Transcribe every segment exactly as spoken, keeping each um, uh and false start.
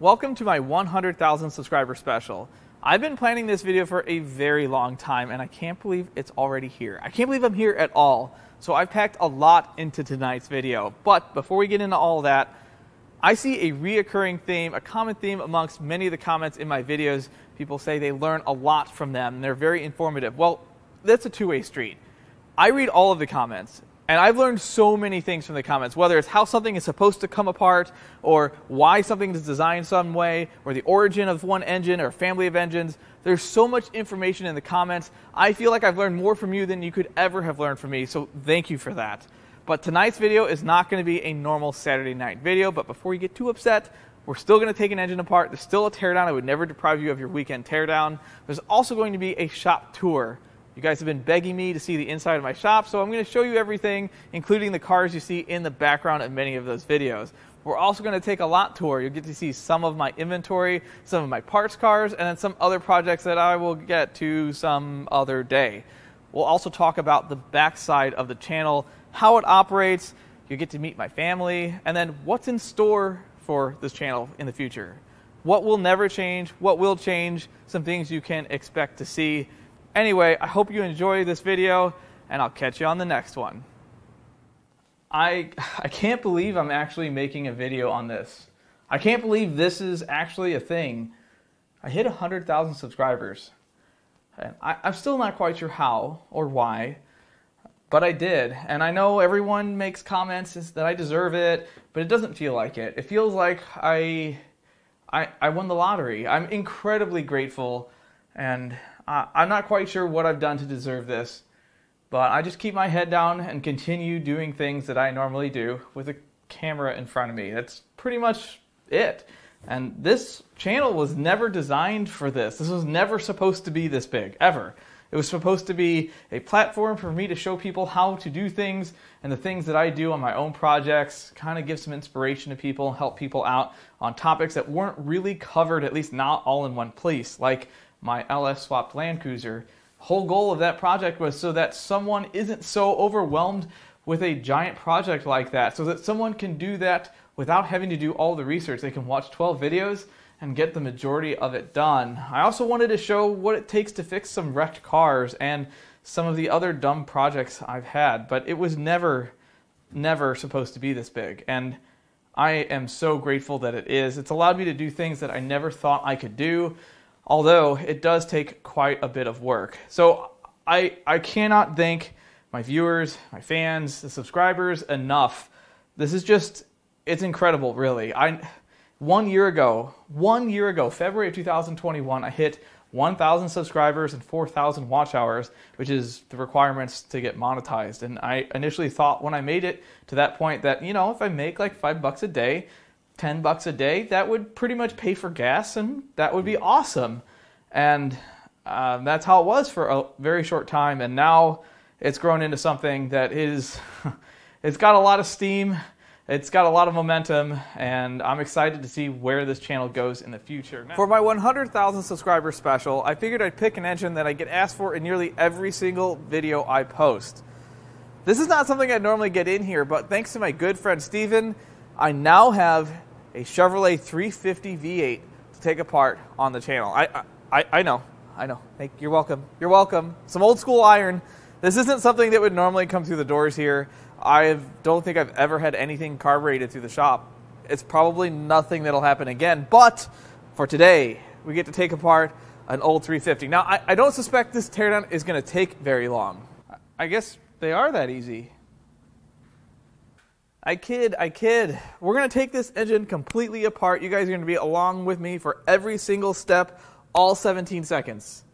Welcome to my one hundred thousand subscriber special. I've been planning this video for a very long time and I can't believe it's already here. I can't believe I'm here at all. So I've packed a lot into tonight's video. But before we get into all that, I see a reoccurring theme, a common theme amongst many of the comments in my videos. People say they learn a lot from them and they're very informative. Well, that's a two-way street. I read all of the comments. And I've learned so many things from the comments, whether it's how something is supposed to come apart, or why something is designed some way, or the origin of one engine or family of engines. There's so much information in the comments. I feel like I've learned more from you than you could ever have learned from me, so thank you for that. But tonight's video is not going to be a normal Saturday night video, but before you get too upset, we're still going to take an engine apart. There's still a teardown. I would never deprive you of your weekend teardown. There's also going to be a shop tour. You guys have been begging me to see the inside of my shop, so I'm going to show you everything, including the cars you see in the background of many of those videos. We're also going to take a lot tour. You'll get to see some of my inventory, some of my parts cars, and then some other projects that I will get to some other day. We'll also talk about the backside of the channel, how it operates, you'll get to meet my family, and then what's in store for this channel in the future. What will never change, what will change, some things you can expect to see. Anyway, I hope you enjoy this video, and I'll catch you on the next one. I, I can't believe I'm actually making a video on this. I can't believe this is actually a thing. I hit one hundred thousand subscribers. And I, I'm still not quite sure how or why, but I did. And I know everyone makes comments that I deserve it, but it doesn't feel like it. It feels like I, I, I won the lottery. I'm incredibly grateful, and Uh, I'm not quite sure what I've done to deserve this, but I just keep my head down and continue doing things that I normally do with a camera in front of me. That's pretty much it. And this channel was never designed for this. This was never supposed to be this big, ever. It was supposed to be a platform for me to show people how to do things and the things that I do on my own projects, kind of give some inspiration to people, help people out on topics that weren't really covered, at least not all in one place, like my L S-swapped Land Cruiser. The whole goal of that project was so that someone isn't so overwhelmed with a giant project like that, so that someone can do that without having to do all the research. They can watch twelve videos and get the majority of it done. I also wanted to show what it takes to fix some wrecked cars and some of the other dumb projects I've had, but it was never, never supposed to be this big. And I am so grateful that it is. It's allowed me to do things that I never thought I could do, although it does take quite a bit of work. So I, I cannot thank my viewers, my fans, the subscribers enough. This is just, it's incredible, really. I, one year ago, one year ago, February of two thousand twenty-one, I hit one thousand subscribers and four thousand watch hours, which is the requirements to get monetized. And I initially thought when I made it to that point that, you know, if I make like five bucks a day, ten bucks a day, that would pretty much pay for gas, and that would be awesome. And um, that's how it was for a very short time, and now it's grown into something that is, it's got a lot of steam, it's got a lot of momentum, and I'm excited to see where this channel goes in the future. For my one hundred thousand subscriber special, I figured I'd pick an engine that I get asked for in nearly every single video I post. This is not something I'd normally get in here, but thanks to my good friend Steven, I now have a Chevrolet three fifty V eight to take apart on the channel. I, I, I know, I know. Hey, you're welcome. You're welcome. Some old school iron. This isn't something that would normally come through the doors here. I don't think I've ever had anything carbureted through the shop. It's probably nothing that'll happen again. But for today, we get to take apart an old three fifty. Now, I, I don't suspect this teardown is going to take very long. I guess they are that easy. I kid, I kid. We're going to take this engine completely apart. You guys are going to be along with me for every single step, all seventeen seconds.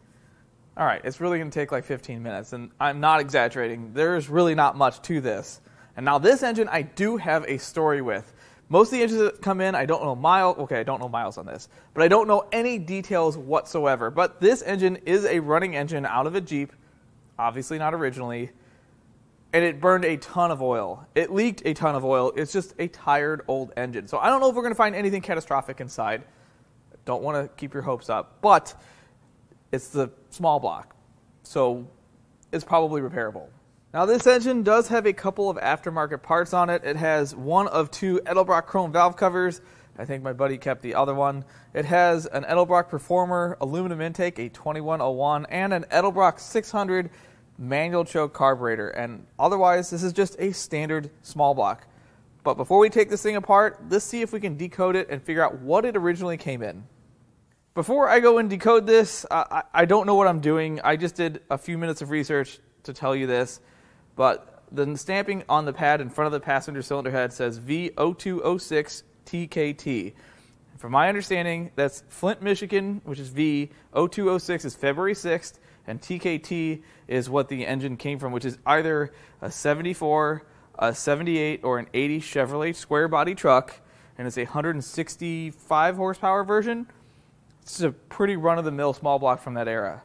All right, it's really going to take like fifteen minutes, and I'm not exaggerating. There's really not much to this. And now this engine I do have a story with. Most of the engines that come in, I don't know miles. Okay, I don't know miles on this, but I don't know any details whatsoever. But this engine is a running engine out of a Jeep, obviously not originally. And it burned a ton of oil. It leaked a ton of oil. It's just a tired old engine. So I don't know if we're going to find anything catastrophic inside. Don't want to keep your hopes up. But it's the small block, so it's probably repairable. Now this engine does have a couple of aftermarket parts on it. It has one of two Edelbrock chrome valve covers, I think my buddy kept the other one. It has an Edelbrock Performer aluminum intake, a twenty-one oh one, and an Edelbrock six hundred manual choke carburetor. And otherwise, this is just a standard small block. But before we take this thing apart, let's see if we can decode it and figure out what it originally came in. Before I go and decode this, I, I don't know what I'm doing. I just did a few minutes of research to tell you this, but the stamping on the pad in front of the passenger cylinder head says V zero two zero six T K T. From my understanding, that's Flint, Michigan, which is V zero two zero six is February sixth, and T K T is what the engine came from, which is either a seventy-four, a seventy-eight, or an eighty Chevrolet square body truck, and it's a one hundred sixty-five horsepower version. This is a pretty run-of-the-mill small block from that era.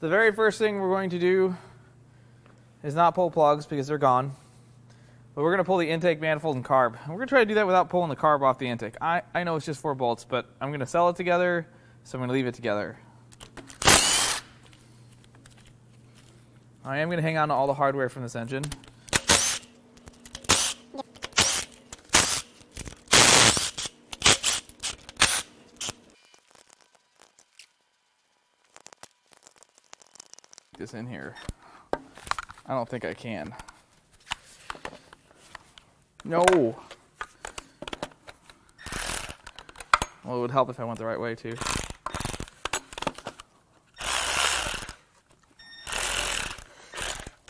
The very first thing we're going to do is not pull plugs because they're gone, but we're going to pull the intake manifold and carb. And we're going to try to do that without pulling the carb off the intake. I, I know it's just four bolts, but I'm going to sell it together, so I'm going to leave it together. I am going to hang on to all the hardware from this engine. This in here. I don't think I can. No. Well, it would help if I went the right way too.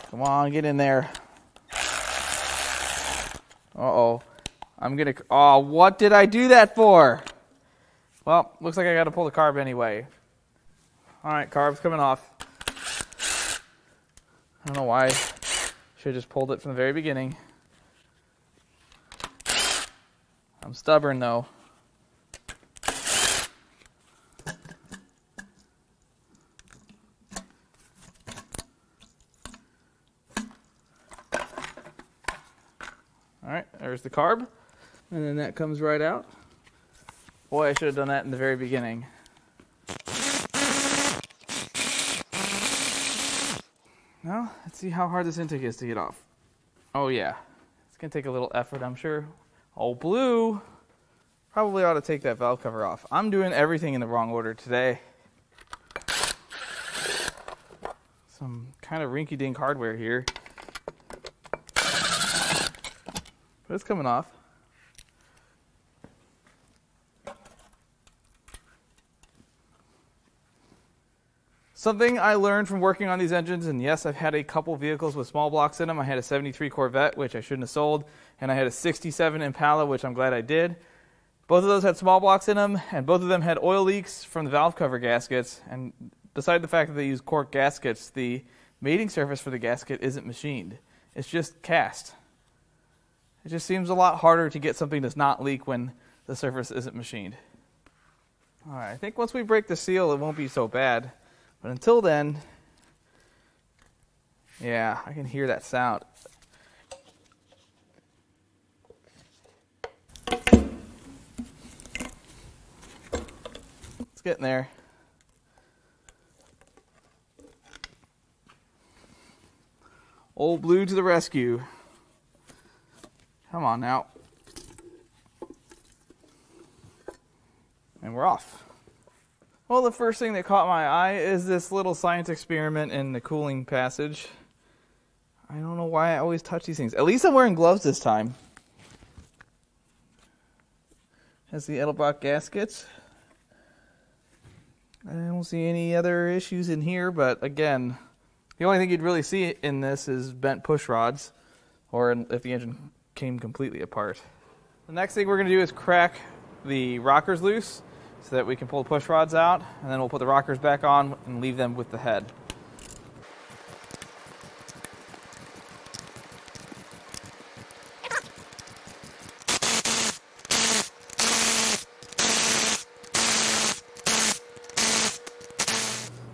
Come on, get in there. Uh-oh. I'm gonna, oh, what did I do that for? Well, looks like I gotta pull the carb anyway. All right, carb's coming off. I don't know why. I should have just pulled it from the very beginning. I'm stubborn though. Alright, there's the carb. And then that comes right out. Boy, I should have done that in the very beginning. Well, let's see how hard this intake is to get off. Oh yeah, it's going to take a little effort, I'm sure. Oh, blue! Probably ought to take that valve cover off. I'm doing everything in the wrong order today. Some kind of rinky-dink hardware here. But it's coming off. Something I learned from working on these engines, and yes, I've had a couple vehicles with small blocks in them. I had a seventy-three Corvette, which I shouldn't have sold, and I had a sixty-seven Impala, which I'm glad I did. Both of those had small blocks in them, and both of them had oil leaks from the valve cover gaskets, and beside the fact that they use cork gaskets, the mating surface for the gasket isn't machined. It's just cast. It just seems a lot harder to get something that's not leak when the surface isn't machined. All right, I think once we break the seal, it won't be so bad. But until then, yeah, I can hear that sound. It's getting there. Old Blue to the rescue. Come on now. And we're off. Well, the first thing that caught my eye is this little science experiment in the cooling passage. I don't know why I always touch these things. At least I'm wearing gloves this time. Has the Edelbrock gaskets. I don't see any other issues in here, but again, the only thing you'd really see in this is bent push rods, or if the engine came completely apart. The next thing we're going to do is crack the rockers loose, so that we can pull the push rods out, and then we'll put the rockers back on and leave them with the head.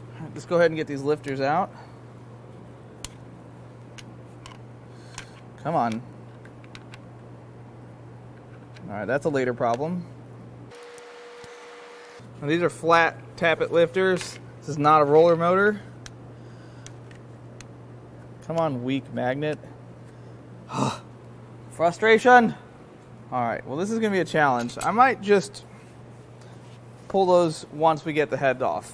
All right, let's go ahead and get these lifters out. Come on. All right, that's a later problem. Now these are flat tappet lifters. This is not a roller motor. Come on, weak magnet. Frustration! Alright, well this is going to be a challenge. I might just pull those once we get the head off.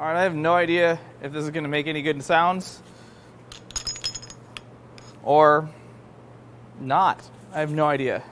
Alright, I have no idea if this is going to make any good sounds. Or not. I have no idea.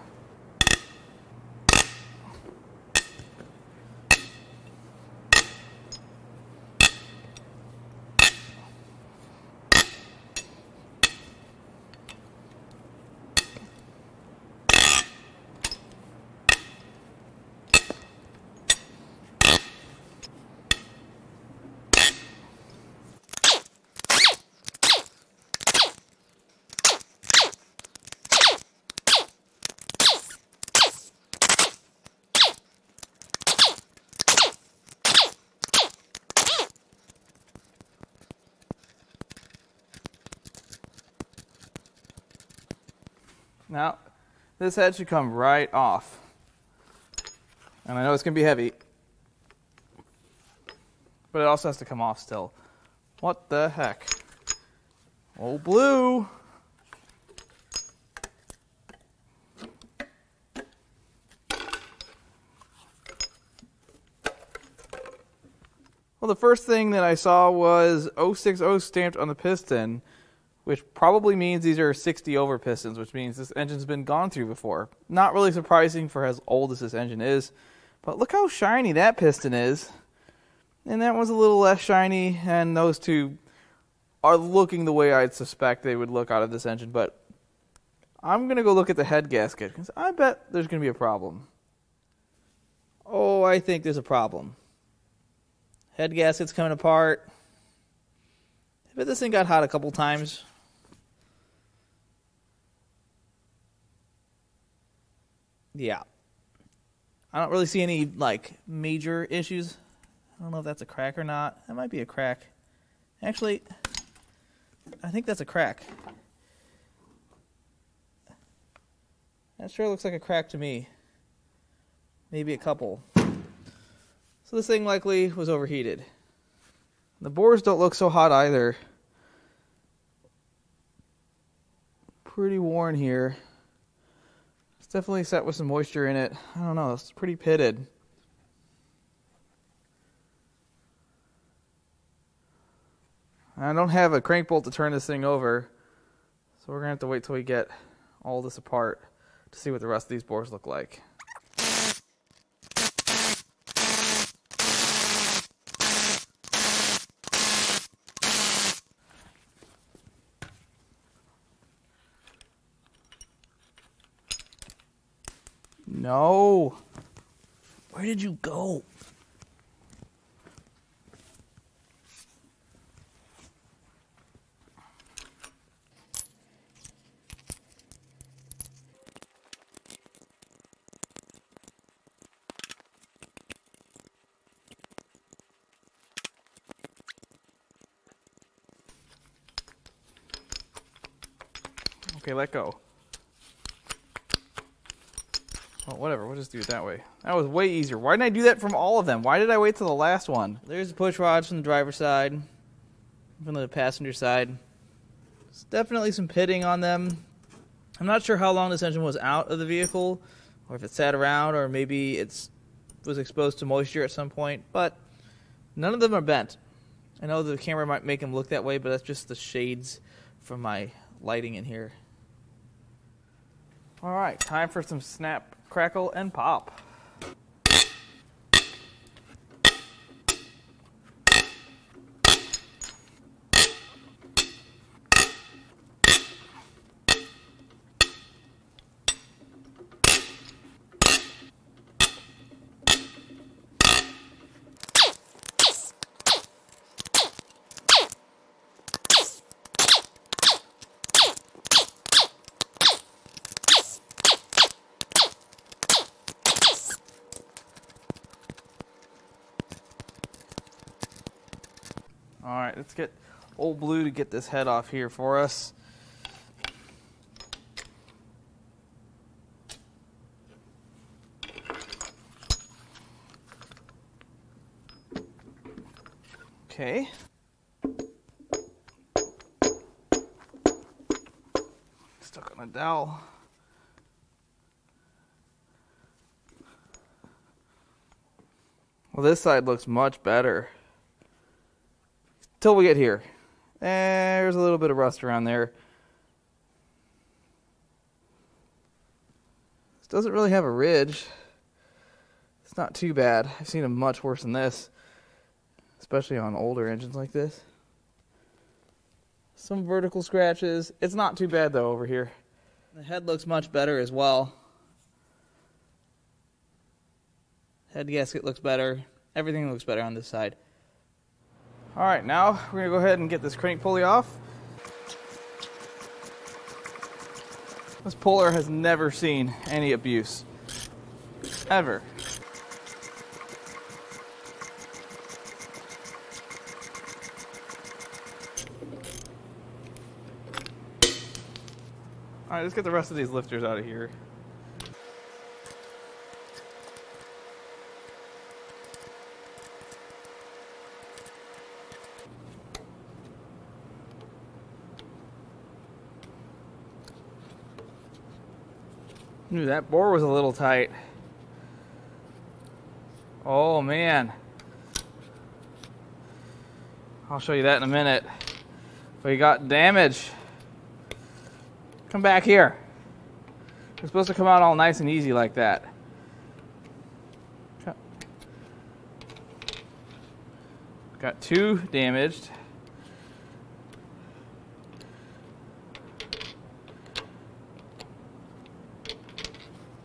Now, this head should come right off. And I know it's going to be heavy. But it also has to come off still. What the heck? Oh, Blue! Well, the first thing that I saw was oh six oh stamped on the piston, which probably means these are sixty over pistons, which means this engine's been gone through before. Not really surprising for as old as this engine is, but look how shiny that piston is. And that one's a little less shiny, and those two are looking the way I'd suspect they would look out of this engine, but I'm going to go look at the head gasket, because I bet there's going to be a problem. Oh, I think there's a problem. Head gasket's coming apart. I bet this thing got hot a couple times. Yeah. I don't really see any, like, major issues. I don't know if that's a crack or not. That might be a crack. Actually, I think that's a crack. That sure looks like a crack to me. Maybe a couple. So this thing likely was overheated. The bores don't look so hot either. Pretty worn here. It's definitely set with some moisture in it. I don't know, it's pretty pitted. I don't have a crank bolt to turn this thing over, so we're gonna have to wait till we get all this apart to see what the rest of these bores look like. No. Where did you go? Okay, let go. Well, whatever, we'll just do it that way. That was way easier. Why didn't I do that from all of them? Why did I wait till the last one? There's the push rods from the driver's side, from the passenger side. There's definitely some pitting on them. I'm not sure how long this engine was out of the vehicle, or if it sat around, or maybe it was exposed to moisture at some point, but none of them are bent. I know the camera might make them look that way, but that's just the shades from my lighting in here. All right, time for some snap, crackle, and pop. Alright, let's get old Blue to get this head off here for us. Okay. Stuck on a dowel. Well, this side looks much better. Till we get here. There's a little bit of rust around there. This doesn't really have a ridge. It's not too bad. I've seen them much worse than this, especially on older engines like this. Some vertical scratches. It's not too bad though over here. The head looks much better as well. Head gasket looks better. Everything looks better on this side. All right, now we're gonna go ahead and get this crank pulley off. This puller has never seen any abuse, ever. All right, let's get the rest of these lifters out of here. Ooh, that bore was a little tight. Oh man. I'll show you that in a minute. We got damage. Come back here. It's supposed to come out all nice and easy like that. Got two damaged.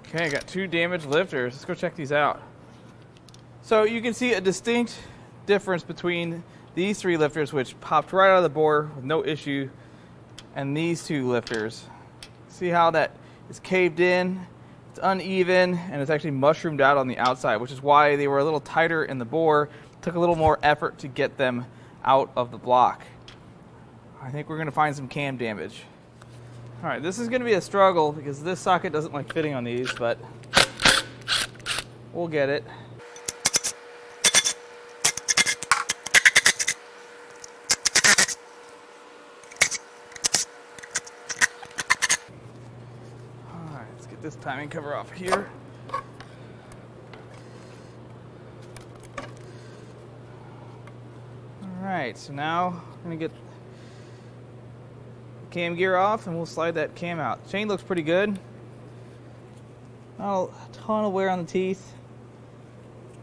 Okay, I got two damaged lifters. Let's go check these out. So you can see a distinct difference between these three lifters, which popped right out of the bore with no issue, and these two lifters. See how that is caved in, it's uneven, and it's actually mushroomed out on the outside, which is why they were a little tighter in the bore. It took a little more effort to get them out of the block. I think we're gonna find some cam damage. All right, this is gonna be a struggle because this socket doesn't like fitting on these, but we'll get it. All right, let's get this timing cover off here. All right, so now I'm gonna get cam gear off and we'll slide that cam out. Chain looks pretty good. Not a ton of wear on the teeth.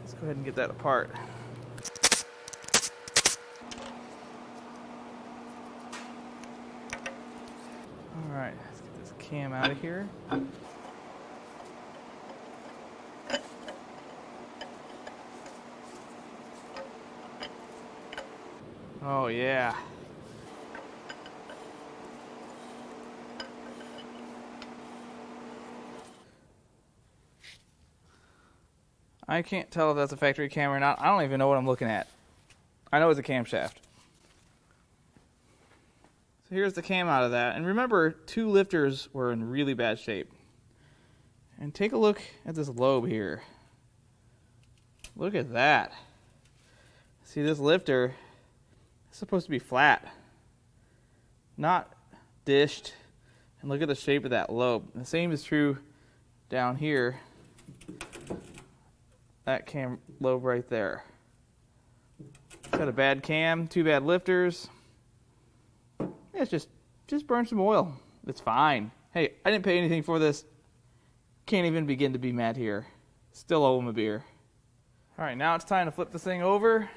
Let's go ahead and get that apart. All right, let's get this cam out of here. Oh yeah. I can't tell if that's a factory cam or not. I don't even know what I'm looking at. I know it's a camshaft. So here's the cam out of that. And remember, two lifters were in really bad shape. And take a look at this lobe here. Look at that. See, this lifter is supposed to be flat, not dished. And look at the shape of that lobe. The same is true down here. That cam lobe right there. It's got a bad cam, two bad lifters. It's just, just burn some oil. It's fine. Hey, I didn't pay anything for this. Can't even begin to be mad here. Still owe him a beer. All right, now it's time to flip this thing over.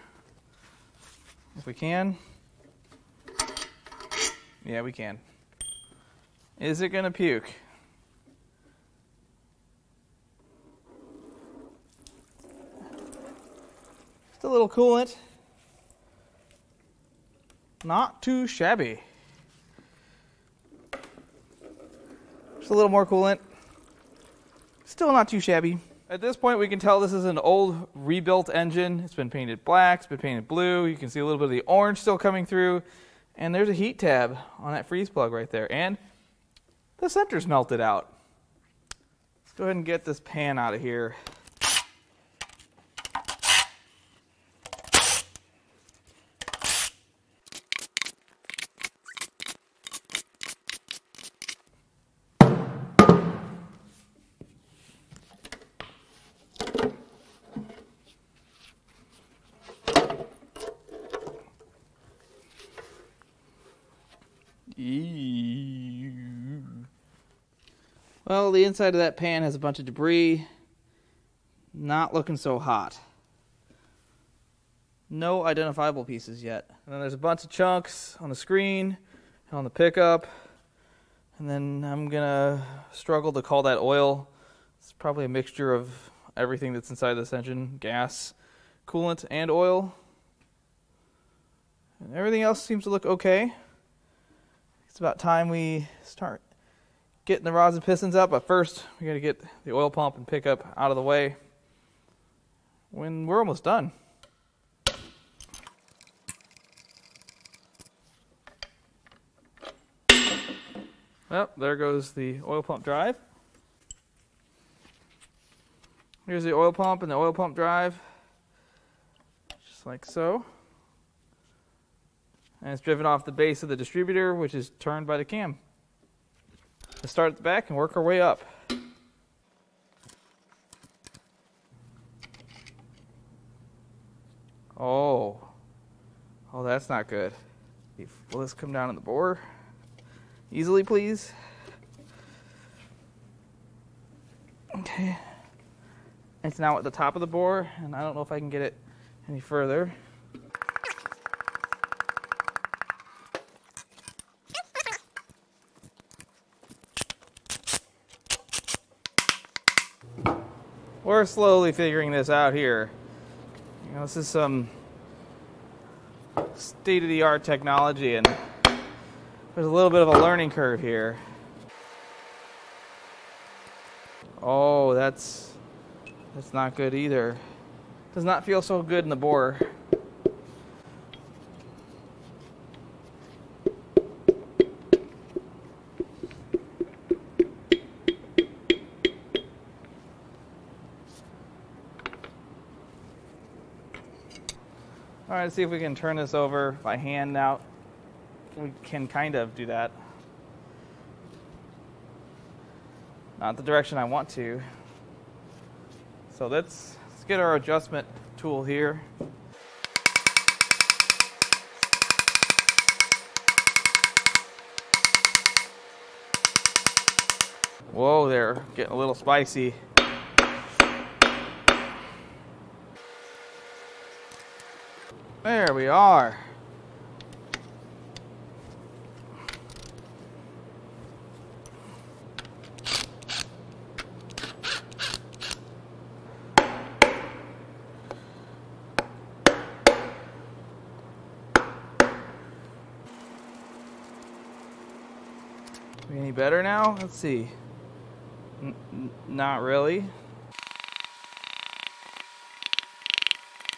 If we can. Yeah, we can. Is it gonna puke? A little coolant, not too shabby. Just a little more coolant, still not too shabby. At this point we can tell this is an old rebuilt engine. It's been painted black, it's been painted blue. You can see a little bit of the orange still coming through, and there's a heat tab on that freeze plug right there, and the center's melted out. Let's go ahead and get this pan out of here. Well, the inside of that pan has a bunch of debris. Not looking so hot. No identifiable pieces yet. And then there's a bunch of chunks on the screen, on the pickup. And then I'm gonna struggle to call that oil. It's probably a mixture of everything that's inside this engine, gas, coolant, and oil. And everything else seems to look okay. It's about time we start getting the rods and pistons up, but first we gotta get the oil pump and pickup out of the way when we're almost done. Well, there goes the oil pump drive. Here's the oil pump and the oil pump drive, just like so. And it's driven off the base of the distributor, which is turned by the cam. Let's start at the back and work our way up. Oh, oh, that's not good. Will this come down on the bore easily, please? Okay. It's now at the top of the bore, and I don't know if I can get it any further. We're slowly figuring this out here. You know, this is some state-of-the-art technology, and there's a little bit of a learning curve here. Oh, that's... that's not good either. Does not feel so good in the bore. All right, let's see if we can turn this over by hand now. We can kind of do that. Not the direction I want to. So let's, let's get our adjustment tool here. Whoa there, getting a little spicy. There we are. Any better now? Let's see. N- n- not really.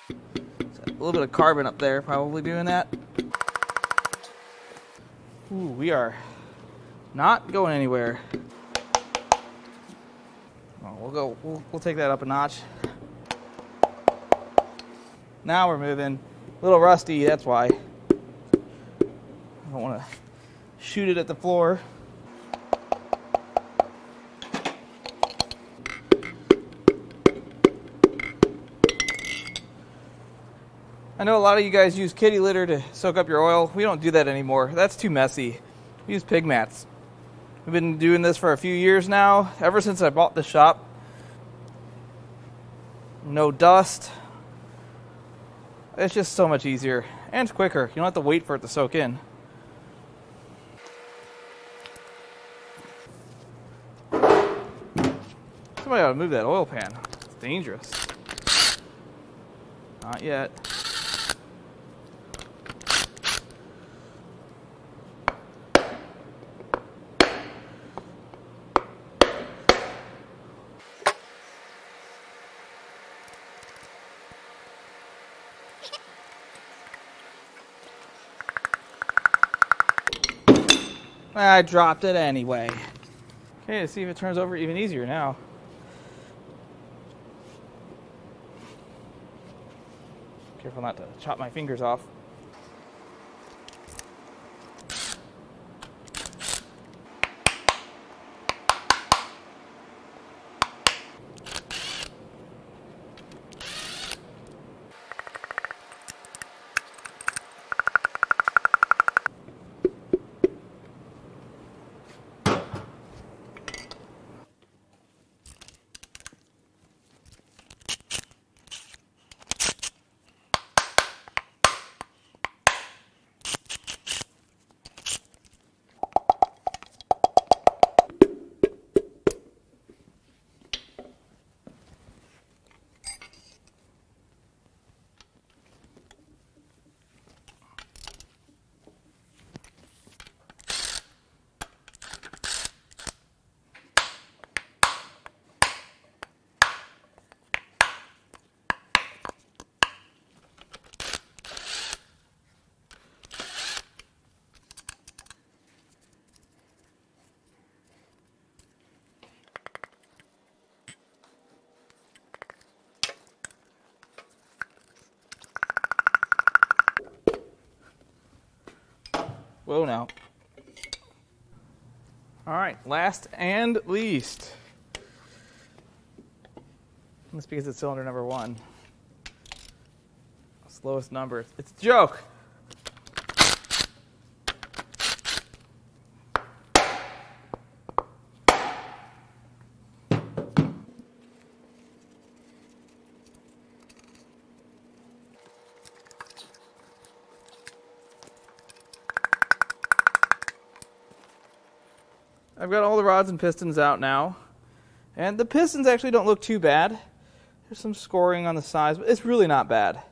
A little bit of carbon up there, probably doing that. Ooh, we are not going anywhere. Oh, we'll go. We'll, we'll take that up a notch. Now we're moving. A little rusty, that's why. I don't want to shoot it at the floor. I know a lot of you guys use kitty litter to soak up your oil. We don't do that anymore. That's too messy. We use pig mats. We've been doing this for a few years now, ever since I bought this shop. No dust. It's just so much easier and quicker. You don't have to wait for it to soak in. Somebody ought to move that oil pan. It's dangerous. Not yet. I dropped it anyway. Okay, let's see if it turns over even easier now. Careful not to chop my fingers off. Whoa now. All right, last and least. That's because it's cylinder number one. Slowest number. It's a joke. I've got all the rods and pistons out now, and the pistons actually don't look too bad. There's some scoring on the sides, but it's really not bad. I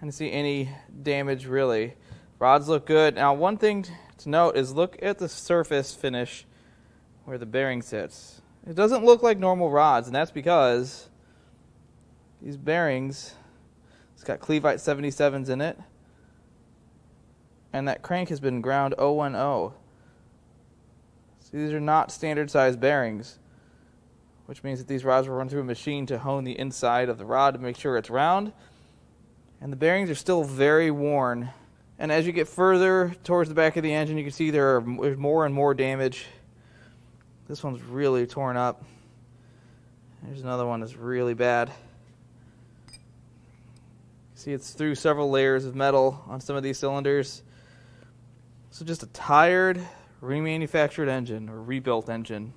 didn't see any damage really. Rods look good. Now one thing to note is look at the surface finish where the bearing sits. It doesn't look like normal rods, and that's because these bearings, it's got Cleveite seventy-sevens in it, and that crank has been ground oh one oh. These are not standard size bearings, which means that these rods were run through a machine to hone the inside of the rod to make sure it's round. And the bearings are still very worn. And as you get further towards the back of the engine, you can see there are more and more damage. This one's really torn up. There's another one that's really bad. See, it's through several layers of metal on some of these cylinders. So just a tired, remanufactured engine or rebuilt engine.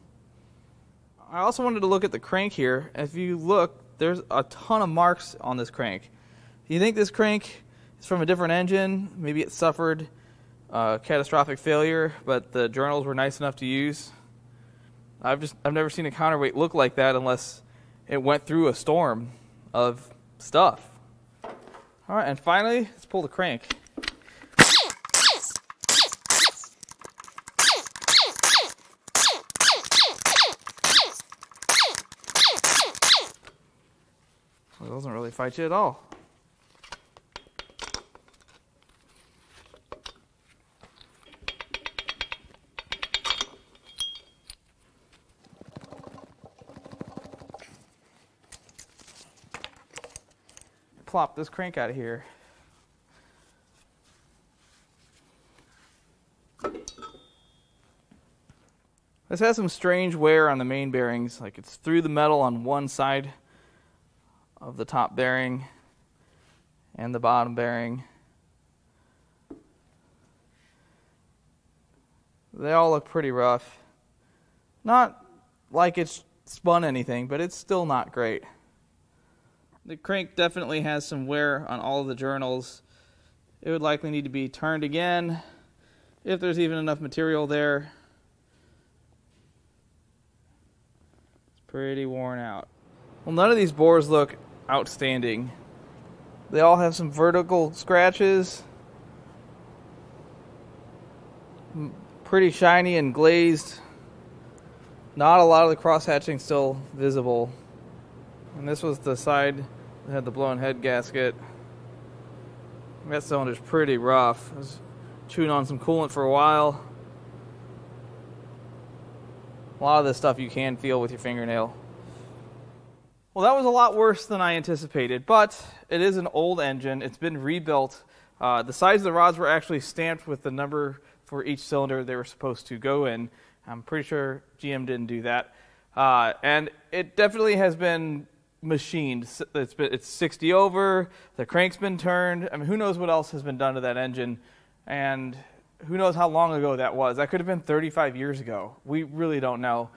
I also wanted to look at the crank here. If you look, there's a ton of marks on this crank. You think this crank is from a different engine? Maybe it suffered uh, catastrophic failure, but the journals were nice enough to use. I've just I've never seen a counterweight look like that unless it went through a storm of stuff. All right, and finally, let's pull the crank. It doesn't really fight you at all. Plop this crank out of here. This has some strange wear on the main bearings, like it's through the metal on one side of the top bearing and the bottom bearing. They all look pretty rough. Not like it's spun anything, but it's still not great. The crank definitely has some wear on all of the journals. It would likely need to be turned again if there's even enough material there. It's pretty worn out. Well, none of these bores look outstanding. They all have some vertical scratches, pretty shiny and glazed. Not a lot of the cross-hatching still visible. And this was the side that had the blown head gasket. That cylinder's pretty rough. I was chewing on some coolant for a while. A lot of this stuff you can feel with your fingernail. Well, that was a lot worse than I anticipated, but it is an old engine. It's been rebuilt. Uh, the sides of the rods were actually stamped with the number for each cylinder they were supposed to go in. I'm pretty sure G M didn't do that. Uh, and it definitely has been machined. It's been, it's sixty over, the crank's been turned. I mean, who knows what else has been done to that engine, and who knows how long ago that was. That could have been thirty-five years ago. We really don't know.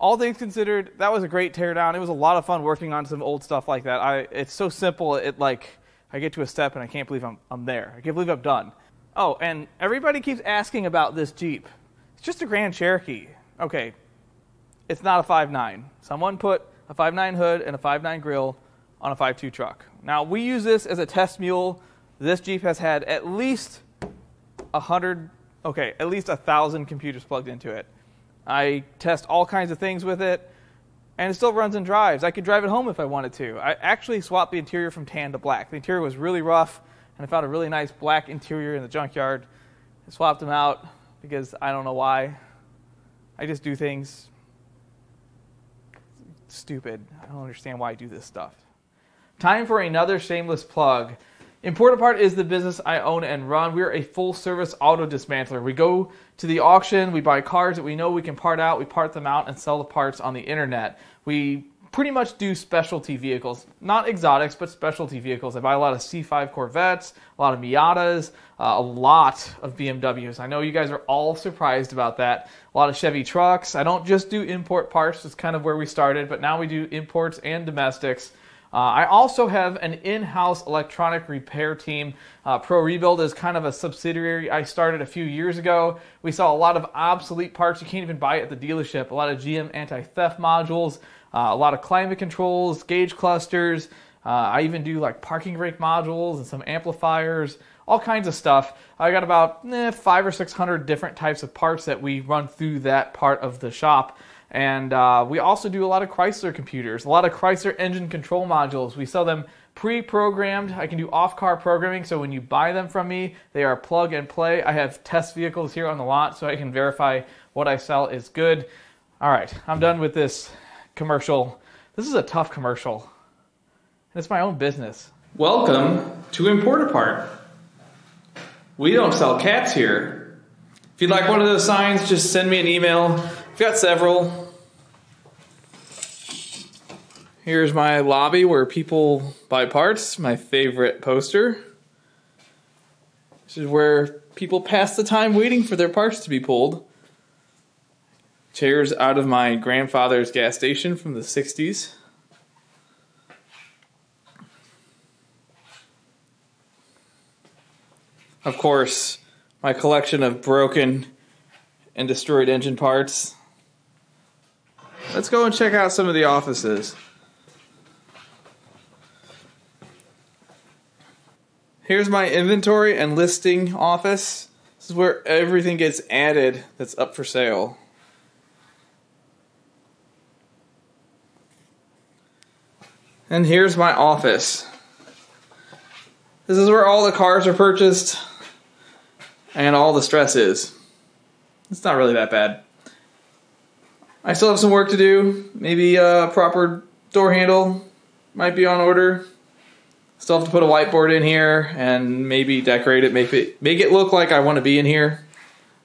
All things considered, that was a great teardown. It was a lot of fun working on some old stuff like that. I, it's so simple, it like, I get to a step and I can't believe I'm, I'm there. I can't believe I'm done. Oh, and everybody keeps asking about this Jeep. It's just a Grand Cherokee. Okay, it's not a five nine. Someone put a five nine hood and a five nine grill on a five two truck. Now, we use this as a test mule. This Jeep has had at least a hundred, okay, at least a thousand computers plugged into it. I test all kinds of things with it, and it still runs and drives. I could drive it home if I wanted to. I actually swapped the interior from tan to black. The interior was really rough, and I found a really nice black interior in the junkyard. I swapped them out because I don't know why. I just do things stupid. I don't understand why I do this stuff. Time for another shameless plug. Importapart is the business I own and run. We are a full-service auto dismantler. We go to the auction, we buy cars that we know we can part out, we part them out and sell the parts on the internet. We pretty much do specialty vehicles. Not exotics, but specialty vehicles. I buy a lot of C five Corvettes, a lot of Miatas, uh, a lot of B M Ws. I know you guys are all surprised about that. A lot of Chevy trucks. I don't just do import parts. That's kind of where we started, but now we do imports and domestics. Uh, I also have an in-house electronic repair team. Uh, Pro Rebuild is kind of a subsidiary I started a few years ago. We sell a lot of obsolete parts you can't even buy at the dealership. A lot of G M anti-theft modules, uh, a lot of climate controls, gauge clusters. Uh, I even do like parking brake modules and some amplifiers, all kinds of stuff. I got about eh, five or six hundred different types of parts that we run through that part of the shop. And uh, we also do a lot of Chrysler computers, a lot of Chrysler engine control modules. We sell them pre-programmed. I can do off-car programming, so when you buy them from me, they are plug and play. I have test vehicles here on the lot, so I can verify what I sell is good. All right, I'm done with this commercial. This is a tough commercial, and it's my own business. Welcome to Importapart. We don't sell cats here. If you'd like one of those signs, just send me an email. I've got several. Here's my lobby where people buy parts, my favorite poster. This is where people pass the time waiting for their parts to be pulled. Chairs out of my grandfather's gas station from the sixties. Of course, my collection of broken and destroyed engine parts. Let's go and check out some of the offices. Here's my inventory and listing office. This is where everything gets added that's up for sale. And here's my office. This is where all the cars are purchased and all the stress is. It's not really that bad. I still have some work to do. Maybe a proper door handle might be on order. Still have to put a whiteboard in here and maybe decorate it, make it make it look like I want to be in here.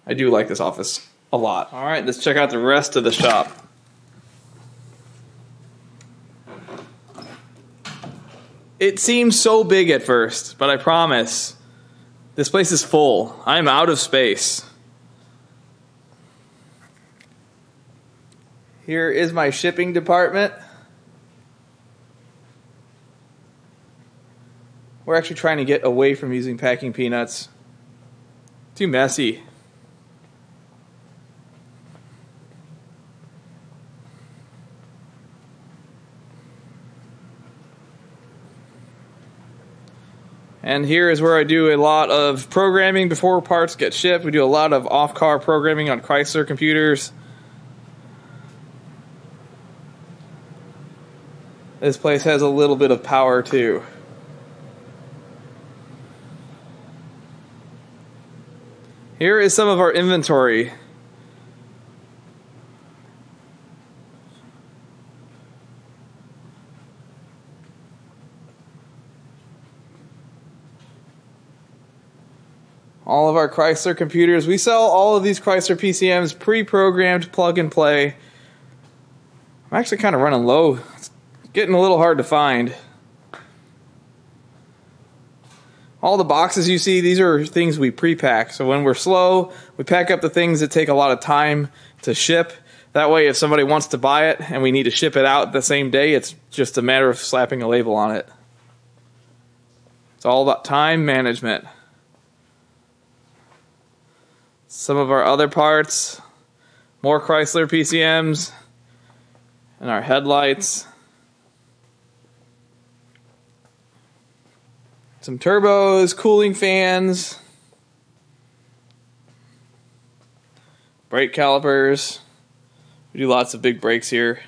I do like this office a lot. All right, let's check out the rest of the shop. It seems so big at first, but I promise this place is full. I'm out of space. Here is my shipping department. We're actually trying to get away from using packing peanuts. Too messy. And here is where I do a lot of programming before parts get shipped. We do a lot of off-car programming on Chrysler computers. This place has a little bit of power too. Here is some of our inventory. All of our Chrysler computers. We sell all of these Chrysler P C Ms pre-programmed, plug and play. I'm actually kind of running low. It's getting a little hard to find. All the boxes you see, these are things we pre-pack. So when we're slow, we pack up the things that take a lot of time to ship. That way if somebody wants to buy it and we need to ship it out the same day, it's just a matter of slapping a label on it. It's all about time management. Some of our other parts, more Chrysler P C Ms, and our headlights. Some turbos, cooling fans, brake calipers. We do lots of big brakes here.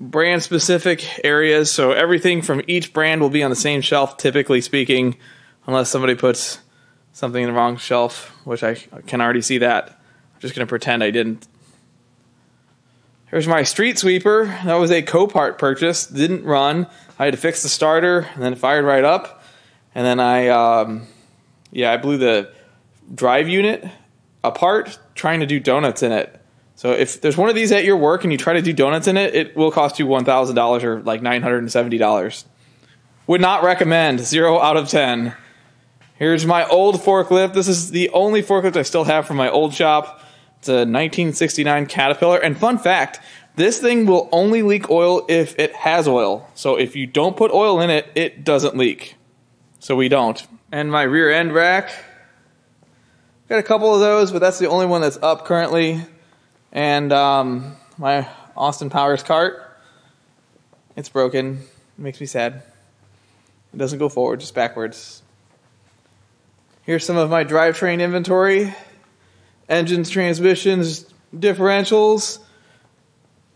Brand specific areas, so everything from each brand will be on the same shelf, typically speaking, unless somebody puts something in the wrong shelf, which I can already see that. I'm just going to pretend I didn't. Here's my street sweeper. That was a Copart purchase. Didn't run. I had to fix the starter, and then it fired right up. And then I, um, yeah, I blew the drive unit apart trying to do donuts in it. So if there's one of these at your work and you try to do donuts in it, it will cost you one thousand dollars or like nine hundred seventy dollars. Would not recommend. Zero out of ten. Here's my old forklift. This is the only forklift I still have from my old shop. It's a nineteen sixty-nine Caterpillar. And fun fact, this thing will only leak oil if it has oil. So if you don't put oil in it, it doesn't leak. So we don't. And my rear end rack. Got a couple of those, but that's the only one that's up currently. And um, my Austin Powers cart. It's broken. It makes me sad. It doesn't go forward, just backwards. Here's some of my drivetrain inventory. Engines, transmissions, differentials.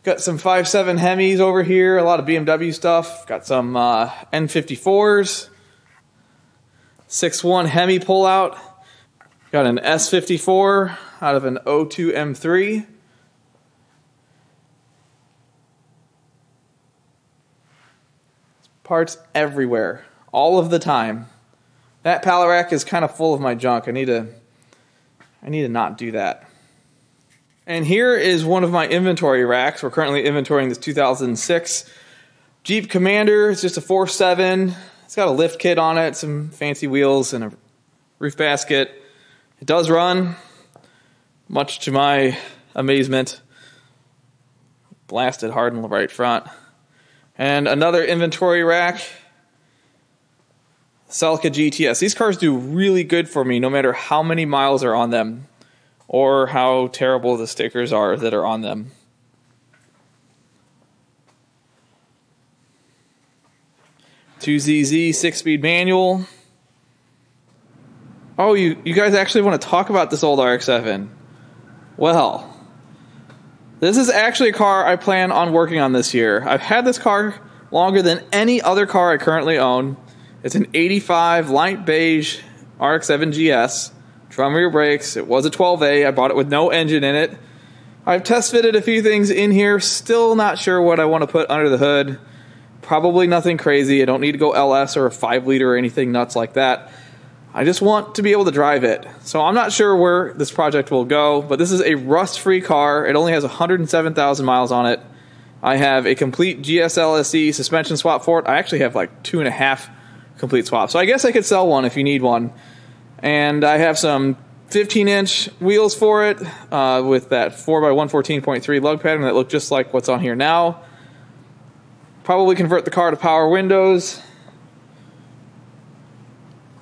Got some five seven Hemis over here, a lot of B M W stuff. Got some uh, N fifty-fours. six one Hemi pullout. Got an S fifty-four out of an oh two M three. Parts everywhere, all of the time. That pallet rack is kind of full of my junk. I need to, I need to not do that. And here is one of my inventory racks. We're currently inventorying this two thousand six Jeep Commander. It's just a four seven. It's got a lift kit on it, some fancy wheels, and a roof basket. It does run, much to my amazement. Blasted hard in the right front. And another inventory rack, Celica G T S. These cars do really good for me no matter how many miles are on them or how terrible the stickers are that are on them. two Z Z six-speed manual. Oh, you, you guys actually want to talk about this old R X seven. Well, this is actually a car I plan on working on this year. I've had this car longer than any other car I currently own. It's an eighty-five light beige R X seven G S, drum rear brakes. It was a twelve A. I bought it with no engine in it. I've test fitted a few things in here. Still not sure what I want to put under the hood. Probably nothing crazy. I don't need to go L S or a five liter or anything nuts like that. I just want to be able to drive it. So I'm not sure where this project will go, but this is a rust-free car. It only has one hundred seven thousand miles on it. I have a complete G S L S E suspension swap for it. I actually have like two and a half complete swaps. So I guess I could sell one if you need one. And I have some fifteen inch wheels for it uh, with that four by one fourteen point three lug pattern that looked just like what's on here now. Probably convert the car to power windows.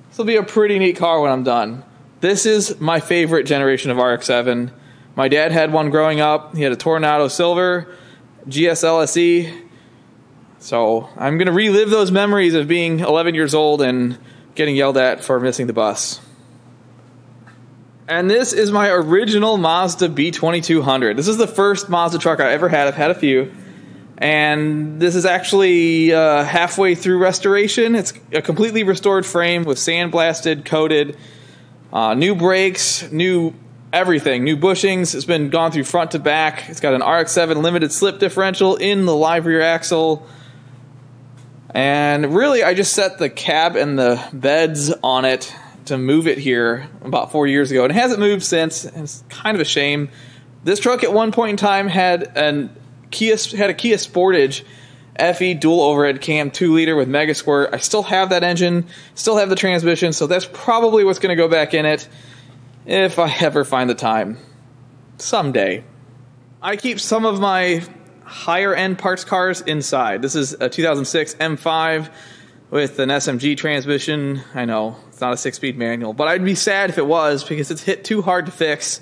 This will be a pretty neat car when I'm done. This is my favorite generation of R X seven. My dad had one growing up. He had a Tornado Silver, G S L S E. So I'm going to relive those memories of being eleven years old and getting yelled at for missing the bus. And this is my original Mazda B twenty-two hundred. This is the first Mazda truck I ever had. I've had a few. And this is actually uh, halfway through restoration. It's a completely restored frame with sandblasted, coated, uh, new brakes, new everything, new bushings. It's been gone through front to back. It's got an R X seven limited slip differential in the live rear axle. And really, I just set the cab and the beds on it to move it here about four years ago. And it hasn't moved since, and it's kind of a shame. This truck at one point in time had an... Kia had a Kia Sportage F E dual overhead cam two liter with Mega Squirt. I still have that engine, still have the transmission, so that's probably what's going to go back in it if I ever find the time. Someday. I keep some of my higher-end parts cars inside. This is a two thousand six M five with an S M G transmission. I know, it's not a six-speed manual, but I'd be sad if it was because it's hit too hard to fix.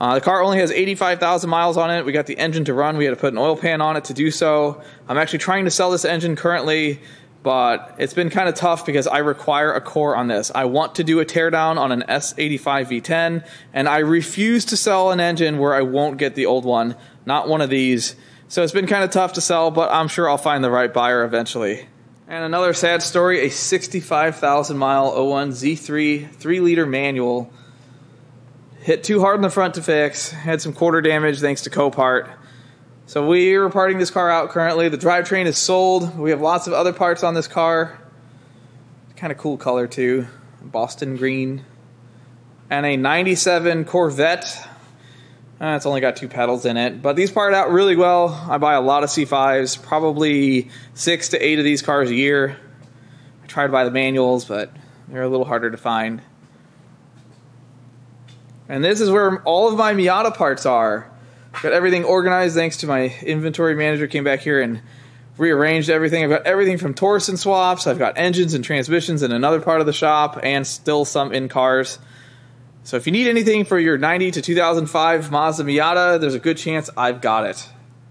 Uh, the car only has eighty-five thousand miles on it. We got the engine to run. We had to put an oil pan on it to do so. I'm actually trying to sell this engine currently, but it's been kind of tough because I require a core on this. I want to do a teardown on an S eighty-five V ten, and I refuse to sell an engine where I won't get the old one, not one of these. So it's been kind of tough to sell, but I'm sure I'll find the right buyer eventually. And another sad story, a sixty-five thousand mile oh one Z three three liter manual. Hit too hard in the front to fix, had some quarter damage thanks to Copart, So we're parting this car out currently. The drivetrain is sold. We have lots of other parts on this car. Kind of cool color too, Boston green. And a ninety-seven Corvette. Uh, it's only got two pedals in it, but these part out really well. I buy a lot of C fives, probably six to eight of these cars a year. I try to buy the manuals, but they're a little harder to find. And this is where all of my Miata parts are. Got everything organized thanks to my inventory manager. Came back here and rearranged everything. I've got everything from Torsen swaps. I've got engines and transmissions in another part of the shop, and still some in cars. So if you need anything for your ninety to two thousand five Mazda Miata, there's a good chance I've got it.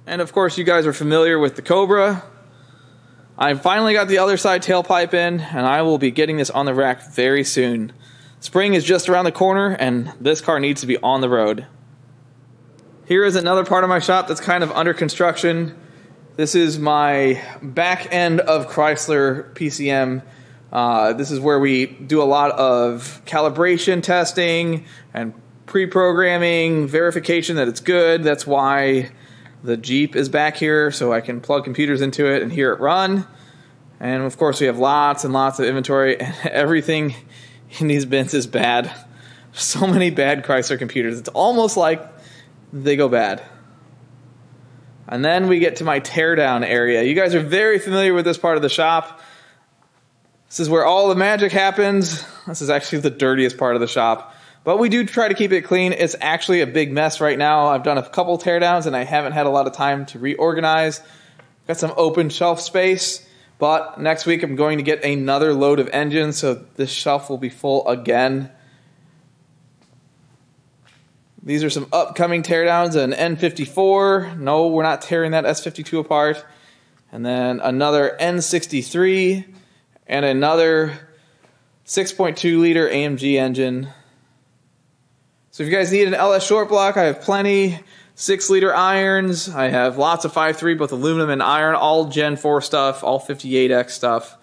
And of course, you guys are familiar with the Cobra. I finally got the other side tailpipe in, and I will be getting this on the rack very soon. Spring is just around the corner, and this car needs to be on the road. Here is another part of my shop that's kind of under construction. This is my back end of Chrysler P C M. Uh, this is where we do a lot of calibration testing and pre-programming, verification that it's good. That's why the Jeep is back here, so I can plug computers into it and hear it run. And of course, we have lots and lots of inventory, and everything in these bins is bad. So many bad Chrysler computers. It's almost like they go bad. And then we get to my teardown area. You guys are very familiar with this part of the shop. This is where all the magic happens. This is actually the dirtiest part of the shop, but we do try to keep it clean. It's actually a big mess right now. I've done a couple teardowns and I haven't had a lot of time to reorganize. Got some open shelf space, but next week I'm going to get another load of engines, so this shelf will be full again. These are some upcoming teardowns, an N fifty-four. No, we're not tearing that S fifty-two apart. And then another N sixty-three and another six point two liter A M G engine. So if you guys need an L S short block, I have plenty. six liter irons. I have lots of five three, both aluminum and iron, all Gen four stuff, all fifty-eight X stuff.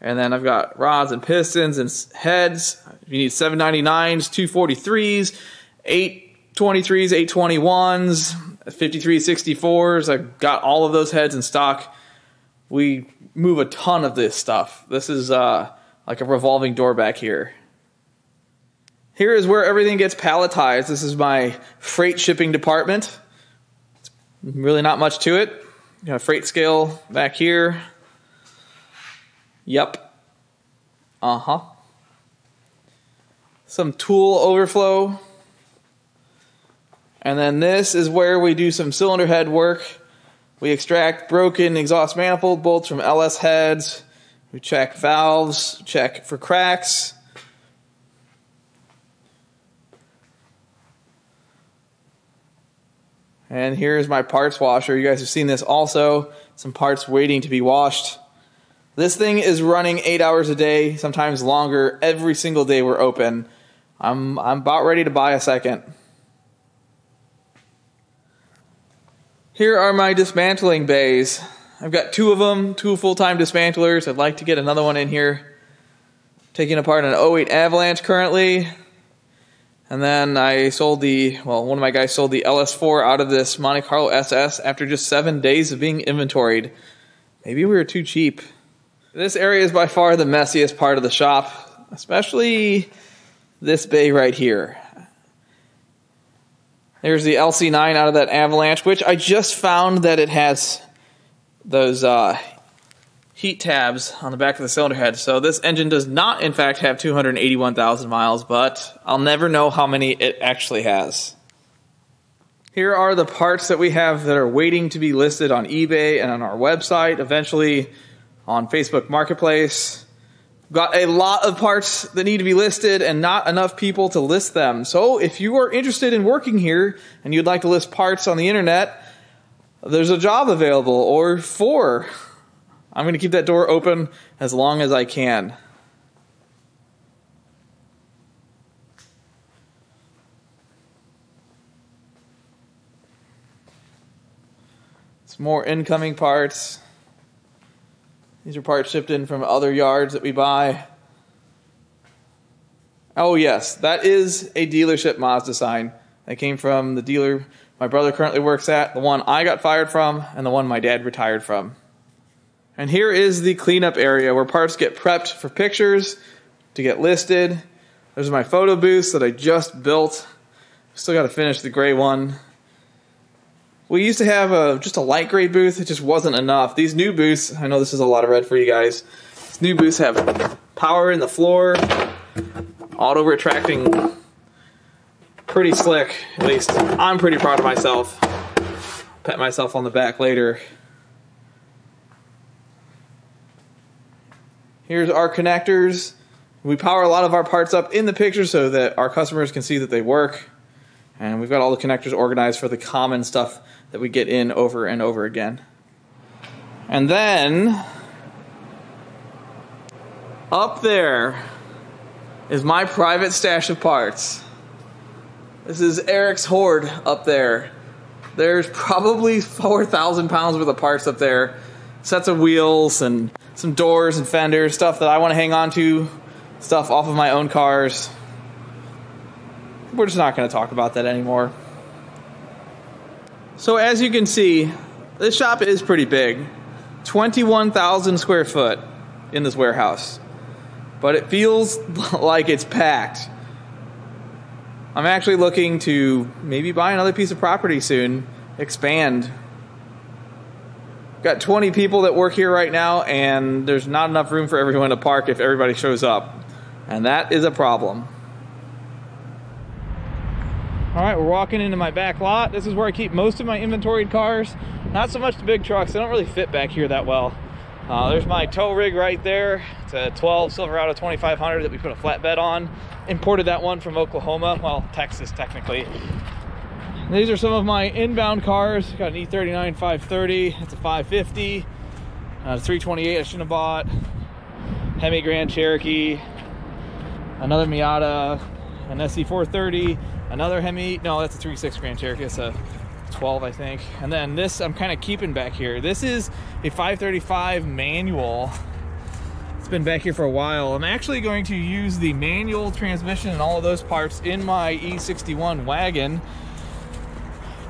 And then I've got rods and pistons and heads. If you need seven ninety-nines, two forty-threes. eight twenty-threes, eight twenty-ones, fifty-three sixty-fours. I've got all of those heads in stock. We move a ton of this stuff. This is uh, like a revolving door back here. Here is where everything gets palletized. This is my freight shipping department. It's really not much to it. Got a freight scale back here. Yep. Uh-huh. Some tool overflow. And then this is where we do some cylinder head work. We extract broken exhaust manifold bolts from L S heads. We check valves, check for cracks. And here's my parts washer. You guys have seen this also. Some parts waiting to be washed. This thing is running eight hours a day, sometimes longer. Every single day we're open. I'm, I'm about ready to buy a second. Here are my dismantling bays. I've got two of them, two full-time dismantlers. I'd like to get another one in here. Taking apart an oh eight Avalanche currently. And then I sold the, well, one of my guys sold the L S four out of this Monte Carlo S S after just seven days of being inventoried. Maybe we were too cheap. This area is by far the messiest part of the shop, especially this bay right here. There's the L C nine out of that Avalanche, which I just found that it has those uh, heat tabs on the back of the cylinder head. So this engine does not, in fact, have two hundred eighty-one thousand miles, but I'll never know how many it actually has. Here are the parts that we have that are waiting to be listed on eBay and on our website, eventually on Facebook Marketplace. Got a lot of parts that need to be listed and not enough people to list them. So if you are interested in working here and you'd like to list parts on the internet, there's a job available, or four. I'm going to keep that door open as long as I can. It's more incoming parts. These are parts shipped in from other yards that we buy. Oh yes, that is a dealership Mazda sign. That came from the dealer, my brother currently works at, the one I got fired from, and the one my dad retired from. And here is the cleanup area where parts get prepped for pictures to get listed. There's my photo booths that I just built. Still got to finish the gray one. We used to have a, just a light gray booth. It just wasn't enough. These new booths, I know this is a lot of red for you guys. These new booths have power in the floor, auto-retracting. Pretty slick, at least. I'm pretty proud of myself. Pat myself on the back later. Here's our connectors. We power a lot of our parts up in the picture so that our customers can see that they work. And we've got all the connectors organized for the common stuff that we get in over and over again. And then, up there is my private stash of parts. This is Eric's hoard up there. There's probably four thousand pounds worth of parts up there. Sets of wheels and some doors and fenders, stuff that I want to hang on to, stuff off of my own cars. We're just not going to talk about that anymore. So as you can see, this shop is pretty big. twenty-one thousand square foot in this warehouse. But it feels like it's packed. I'm actually looking to maybe buy another piece of property soon, expand. Got twenty people that work here right now, and there's not enough room for everyone to park if everybody shows up. And that is a problem. All right, we're walking into my back lot. This is where I keep most of my inventoried cars. Not so much the big trucks. They don't really fit back here that well. Uh, there's my tow rig right there. It's a twelve Silverado twenty-five hundred that we put a flatbed on. Imported that one from Oklahoma, well, Texas technically. And these are some of my inbound cars. Got an E thirty-nine five thirty, it's a five fifty, uh, three twenty-eight I shouldn't have bought, Hemi Grand Cherokee, another Miata, an S C four thirty, another Hemi, no, that's a three six Grand Cherokee, it's a twelve I think. And then this I'm kind of keeping back here. This is a five thirty-five manual. Been back here for a while. I'm actually going to use the manual transmission and all of those parts in my E sixty-one wagon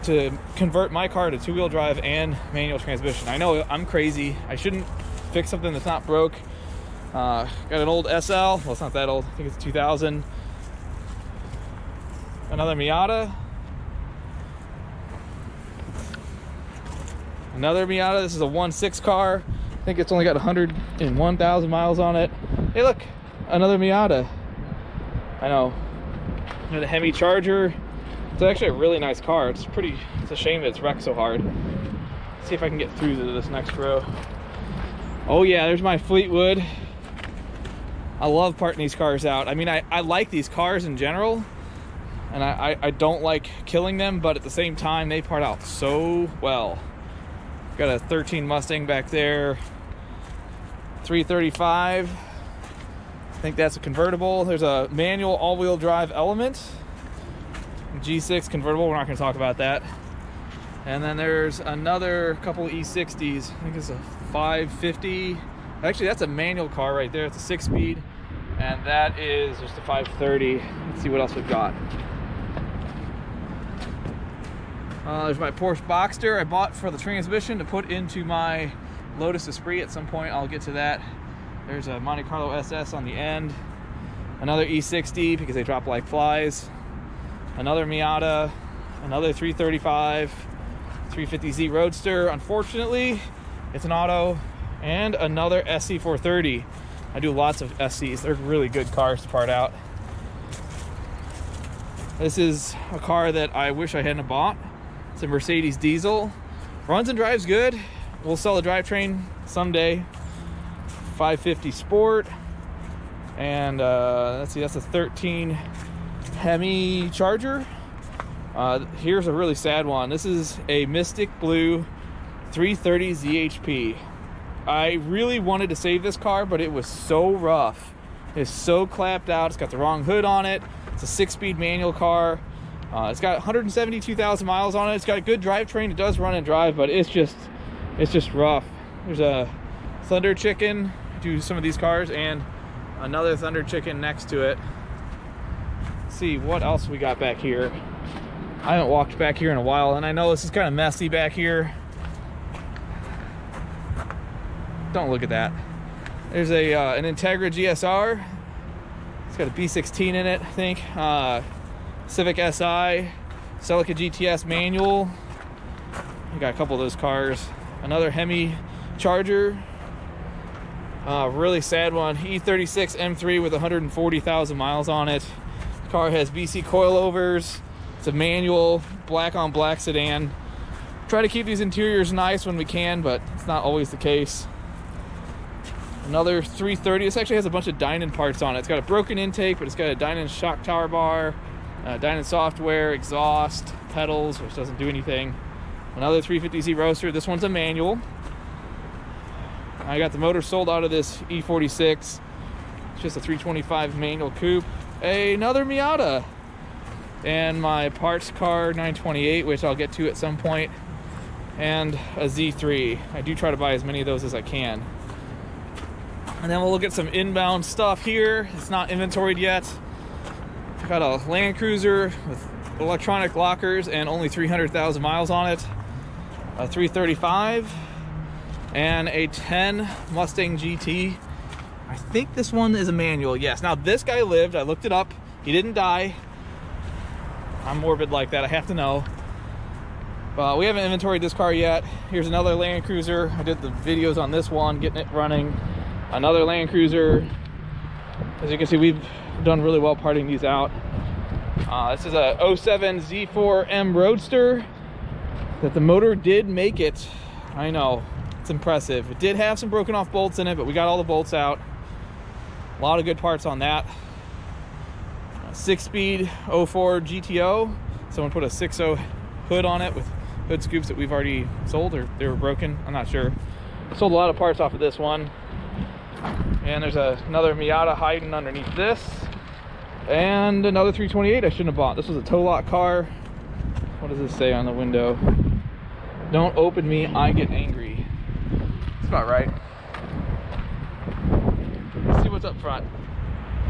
to convert my car to two-wheel drive and manual transmission. I know I'm crazy. I shouldn't fix something that's not broke. Uh, got an old S L. Well, it's not that old. I think it's two thousand. Another Miata. Another Miata. This is a one six car. I think it's only got one hundred and one thousand miles on it. Hey look, another Miata. I know. The Hemi Charger. It's actually a really nice car. It's pretty, it's a shame that it's wrecked so hard. Let's see if I can get through to this next row. Oh yeah, there's my Fleetwood. I love parting these cars out. I mean, I, I like these cars in general, and I, I, I don't like killing them, but at the same time, they part out so well. Got a thirteen Mustang back there. three thirty-five. I think that's a convertible. There's a manual all-wheel drive Element. G six convertible. We're not going to talk about that. And then there's another couple E sixties. I think it's a five fifty. Actually, that's a manual car right there. It's a six-speed. And that is just a five thirty. Let's see what else we've got. Uh, there's my Porsche Boxster I bought for the transmission to put into my Lotus Esprit. At some point I'll get to that. There's a Monte Carlo S S on the end. Another E sixty because they drop like flies. Another Miata. Another three thirty-five. three fifty Z Roadster. Unfortunately, it's an auto. And another S C four thirty. I do lots of S Cs. They're really good cars to part out. This is a car that I wish I hadn't bought. It's a Mercedes diesel. Runs and drives good. We'll sell the drivetrain someday. five fifty Sport. And uh, let's see, that's a thirteen Hemi Charger. Uh, here's a really sad one. This is a Mystic Blue three thirty Z H P. I really wanted to save this car, but it was so rough. It's so clapped out. It's got the wrong hood on it. It's a six-speed manual car. Uh, it's got one hundred seventy-two thousand miles on it. It's got a good drivetrain. It does run and drive, but it's just, it's just rough. There's a Thunder Chicken to some of these cars, and another Thunder Chicken next to it. Let's see what else we got back here. I haven't walked back here in a while, and I know this is kind of messy back here. Don't look at that. There's a uh, an Integra G S R. It's got a B sixteen in it, I think. Uh, Civic S I, Celica G T S manual. I got a couple of those cars. Another Hemi Charger. Uh, really sad one. E thirty-six M three with one hundred forty thousand miles on it. The car has B C coilovers. It's a manual, black on black sedan. Try to keep these interiors nice when we can, but it's not always the case. Another three thirty. This actually has a bunch of Dinan parts on it. It's got a broken intake, but it's got a Dinan shock tower bar, uh, Dinan software, exhaust, pedals, which doesn't do anything. Another three fifty Z Roadster. This one's a manual. I got the motor sold out of this E forty-six. It's just a three twenty-five manual coupe. Another Miata. And my parts car nine twenty-eight, which I'll get to at some point. And a Z three. I do try to buy as many of those as I can. And then we'll look at some inbound stuff here. It's not inventoried yet. I got a Land Cruiser with electronic lockers and only three hundred thousand miles on it. A three thirty-five. And a ten Mustang G T. I think this one is a manual, yes. Now this guy lived, I looked it up. He didn't die. I'm morbid like that, I have to know. But we haven't inventoried this car yet. Here's another Land Cruiser. I did the videos on this one, getting it running. Another Land Cruiser. As you can see, we've done really well parting these out. Uh, this is a oh seven Z four M Roadster that the motor did make it. I know. It's impressive. It did have some broken off bolts in it, but we got all the bolts out. A lot of good parts on that. Six-speed oh four G T O. Someone put a six oh hood on it with hood scoops that we've already sold, or they were broken, I'm not sure. Sold a lot of parts off of this one. And there's a, another Miata hiding underneath this. And another three twenty-eight I shouldn't have bought. This was a tow lot car. What does this say on the window? Don't open me, I get angry. About right. Let's see what's up front.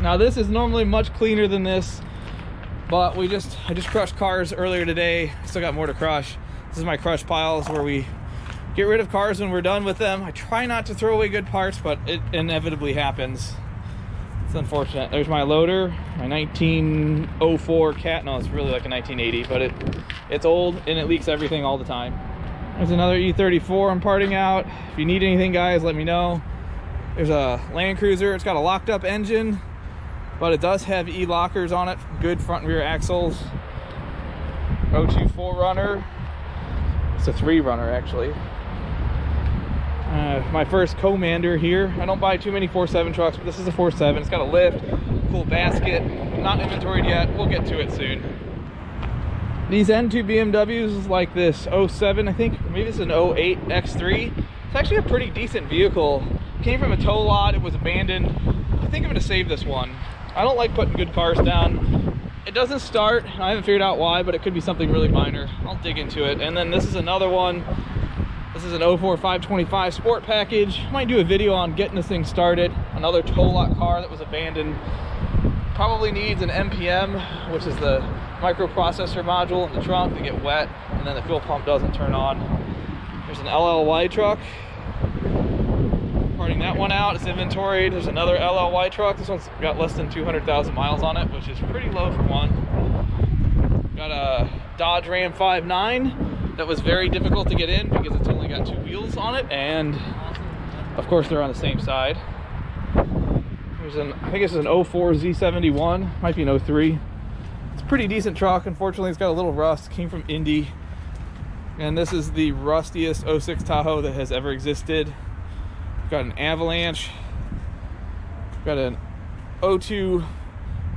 Now this is normally much cleaner than this, but we just I just crushed cars earlier today. Still got more to crush. This is my crush piles where we get rid of cars when we're done with them. I try not to throw away good parts, but it inevitably happens. It's unfortunate. There's my loader, my nineteen oh four Cat. No, it's really like a nineteen eighty, but it it's old and it leaks everything all the time. There's another E thirty-four I'm parting out. If you need anything, guys, let me know. There's a Land Cruiser. It's got a locked up engine, but it does have e-lockers on it. Good front and rear axles. oh two four runner. It's a three runner, actually. Uh, my first Commander here. I don't buy too many four seven trucks, but this is a four seven. It's got a lift, cool basket. Not inventoried yet. We'll get to it soon. These N two B M Ws like this oh seven, I think, maybe this is an oh eight X three. It's actually a pretty decent vehicle. Came from a tow lot, it was abandoned. I think I'm gonna save this one. I don't like putting good cars down. It doesn't start, I haven't figured out why, but it could be something really minor. I'll dig into it. And then this is another one. This is an oh four five twenty-five Sport Package. Might do a video on getting this thing started. Another tow lot car that was abandoned. Probably needs an M P M, which is the microprocessor module in the trunk to get wet, and then the fuel pump doesn't turn on. There's an L L Y truck. Parting that one out, it's inventoried. There's another L L Y truck. This one's got less than two hundred thousand miles on it, which is pretty low for one. Got a Dodge Ram five nine that was very difficult to get in because it's only got two wheels on it, and of course they're on the same side. There's an, I think this is an oh four Z seventy-one, might be an oh three. It's a pretty decent truck. Unfortunately, it's got a little rust. Came from Indy. And this is the rustiest oh six Tahoe that has ever existed. Got an Avalanche. Got an oh two